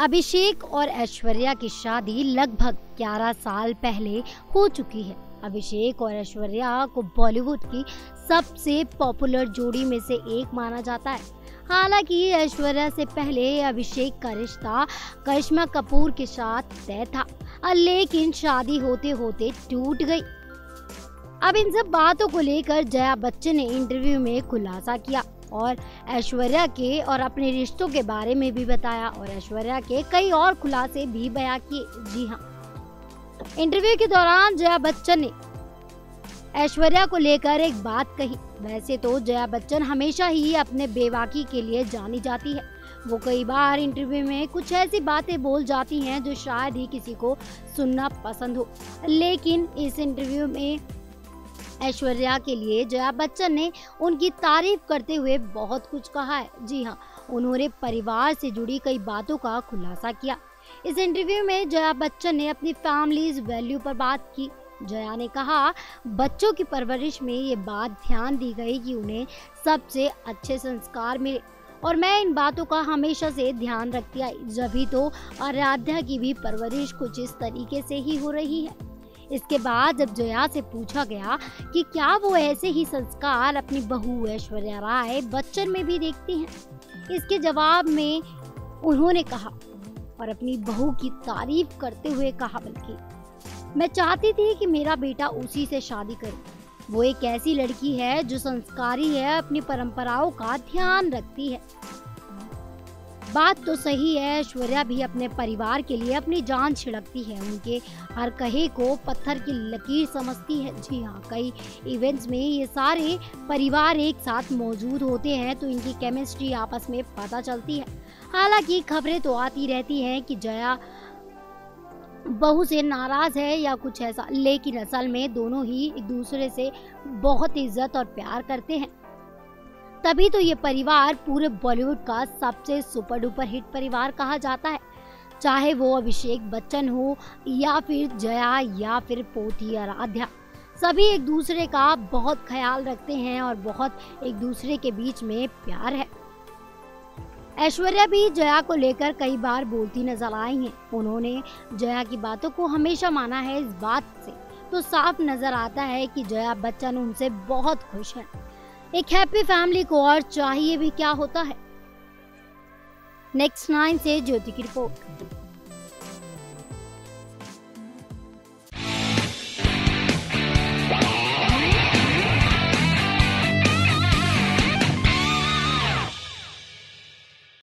अभिषेक और ऐश्वर्या की शादी लगभग 11 साल पहले हो चुकी है। अभिषेक और ऐश्वर्या को बॉलीवुड की सबसे पॉपुलर जोड़ी में से एक माना जाता है। हालांकि ऐश्वर्या से पहले अभिषेक का रिश्ता करिश्मा कपूर के साथ तय था, लेकिन शादी होते होते टूट गई। अब इन सब बातों को लेकर जया बच्चन ने इंटरव्यू में खुलासा किया और ऐश्वर्या के और अपने रिश्तों के बारे में भी बताया और ऐश्वर्या के कई और खुलासे भी बयां किए। जी हाँ, इंटरव्यू के दौरान जया बच्चन ने ऐश्वर्या को लेकर एक बात कही। वैसे तो जया बच्चन हमेशा ही अपने बेबाकी के लिए जानी जाती है। वो कई बार इंटरव्यू में कुछ ऐसी बातें बोल जाती हैं जो शायद ही किसी को सुनना पसंद हो, लेकिन इस इंटरव्यू में ऐश्वर्या के लिए जया बच्चन ने उनकी तारीफ करते हुए बहुत कुछ कहा है। जी हाँ, उन्होंने परिवार से जुड़ी कई बातों का खुलासा किया। इस इंटरव्यू में जया बच्चन ने अपनी फैमिलीज वैल्यू पर बात की। जया ने कहा, बच्चों की परवरिश में ये बात ध्यान दी गई कि उन्हें सबसे अच्छे संस्कार मिले और मैं इन बातों का हमेशा से ध्यान रखती आई। जब भी तो आराध्या की भी परवरिश कुछ इस तरीके से ही हो रही है। इसके बाद जब जया से पूछा गया कि क्या वो ऐसे ही संस्कार अपनी बहू ऐश्वर्या राय बच्चन में भी देखती हैं, इसके जवाब में उन्होंने कहा और अपनी बहू की तारीफ करते हुए कहा, बल्कि मैं चाहती थी कि मेरा बेटा उसी से शादी करे। वो एक ऐसी लड़की है जो संस्कारी है, अपनी परंपराओं का ध्यान रखती है। बात तो सही है, ऐश्वर्या भी अपने परिवार के लिए अपनी जान छिड़कती है, उनके हर कहे को पत्थर की लकीर समझती है। जी हाँ, कई इवेंट्स में ये सारे परिवार एक साथ मौजूद होते हैं तो इनकी केमिस्ट्री आपस में पता चलती है। हालांकि खबरें तो आती रहती हैं कि जया बहू से नाराज है या कुछ ऐसा, लेकिन असल में दोनों ही एक दूसरे से बहुत इज्जत और प्यार करते हैं। तभी तो ये परिवार पूरे बॉलीवुड का सबसे सुपर डुपर हिट परिवार कहा जाता है, चाहे वो अभिषेक बच्चन हो या फिर जया या फिर पोती आराध्या। सभी एक दूसरे का बहुत ख्याल रखते हैं और बहुत एक दूसरे के बीच में प्यार है। ऐश्वर्या भी जया को लेकर कई बार बोलती नजर आई हैं। उन्होंने जया की बातों को हमेशा माना है। इस बात से तो साफ नजर आता है कि जया बच्चन उनसे बहुत खुश है। एक हैप्पी फैमिली को और चाहिए भी क्या होता है। नेक्स्ट 9 से ज्योति की रिपोर्ट।